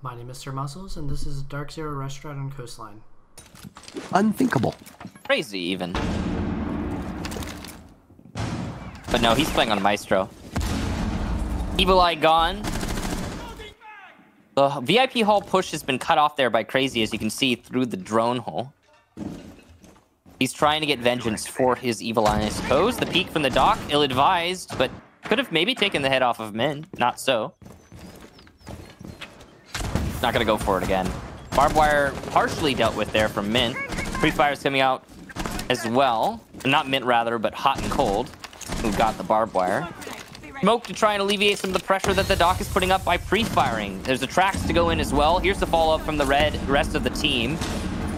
My name is Sir Muscles, and this is Dark Zero Rush Strat on Coastline. Unthinkable. Crazy, even. But no, he's playing on Maestro. Evil Eye gone. The VIP hall push has been cut off there by Crazy, as you can see through the drone hole. He's trying to get vengeance for his Evil Eye, I suppose. The peek from the dock, ill-advised, but could have maybe taken the head off of Min. Not so. Not gonna go for it again. Barbed wire partially dealt with there from Mint. Free fire's coming out as well. Not Mint, rather, but Hot and Cold, who got the barbed wire. Smoke to try and alleviate some of the pressure that the dock is putting up by pre-firing. There's the tracks to go in as well. Here's the follow-up from the rest of the team.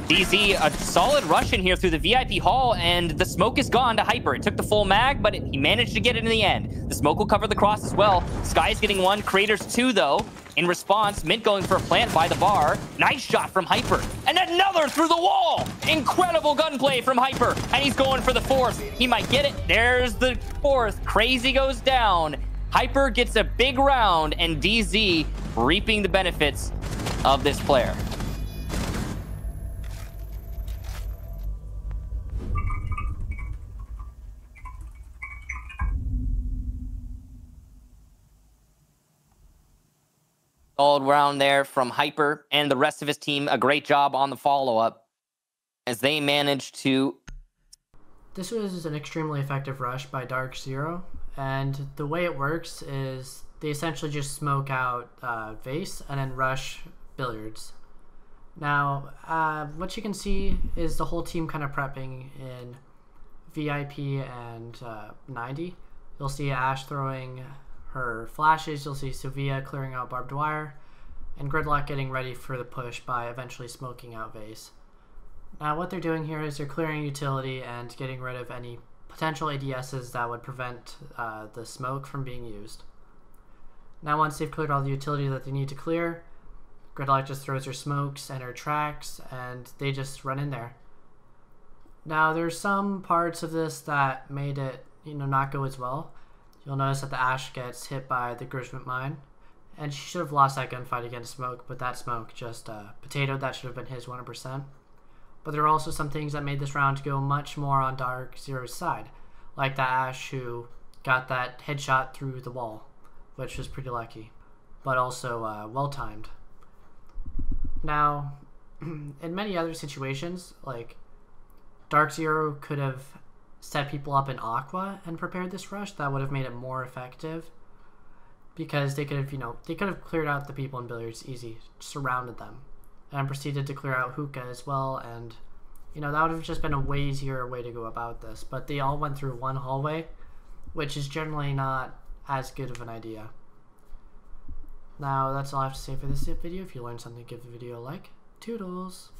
DZ, a solid rush in here through the VIP hall, and the smoke is gone to Hyper. It took the full mag, but he managed to get it in the end. The smoke will cover the cross as well. Sky's getting one, Crater's two, though. In response, Mint going for a plant by the bar. Nice shot from Hyper. And another through the wall! Incredible gunplay from Hyper. And he's going for the fourth. He might get it. There's the fourth. Crazy goes down. Hyper gets a big round, and DZ reaping the benefits of this player. All round there from Hyper and the rest of his team. A great job on the follow-up as they managed to... This was an extremely effective rush by Dark Zero, and the way it works is they essentially just smoke out Vase and then rush Billiards. Now, what you can see is the whole team kind of prepping in VIP and 90. You'll see Ash throwing her flashes, you'll see Suvia clearing out barbed wire, and Gridlock getting ready for the push by eventually smoking out Vase. Now what they're doing here is they're clearing utility and getting rid of any potential ADSs that would prevent the smoke from being used. Now once they've cleared all the utility that they need to clear, Gridlock just throws her smokes and her tracks, and they just run in there. Now there's some parts of this that made it, you know, not go as well. You'll notice that the Ash gets hit by the Grishmet Mine, and she should have lost that gunfight against Smoke, but that Smoke just potatoed. That should have been his 100%. But there are also some things that made this round go much more on Dark Zero's side, like the Ash who got that headshot through the wall, which was pretty lucky, but also well-timed. Now, in many other situations, like Dark Zero could have set people up in Aqua and prepared this rush. That would have made it more effective, because they could have, you know, they could have cleared out the people in Billiards easy, surrounded them, and proceeded to clear out Hookah as well, and, you know, that would have just been a way easier way to go about this. But they all went through one hallway, which is generally not as good of an idea. Now that's all I have to say for this video. If you learned something, give the video a like. Toodles!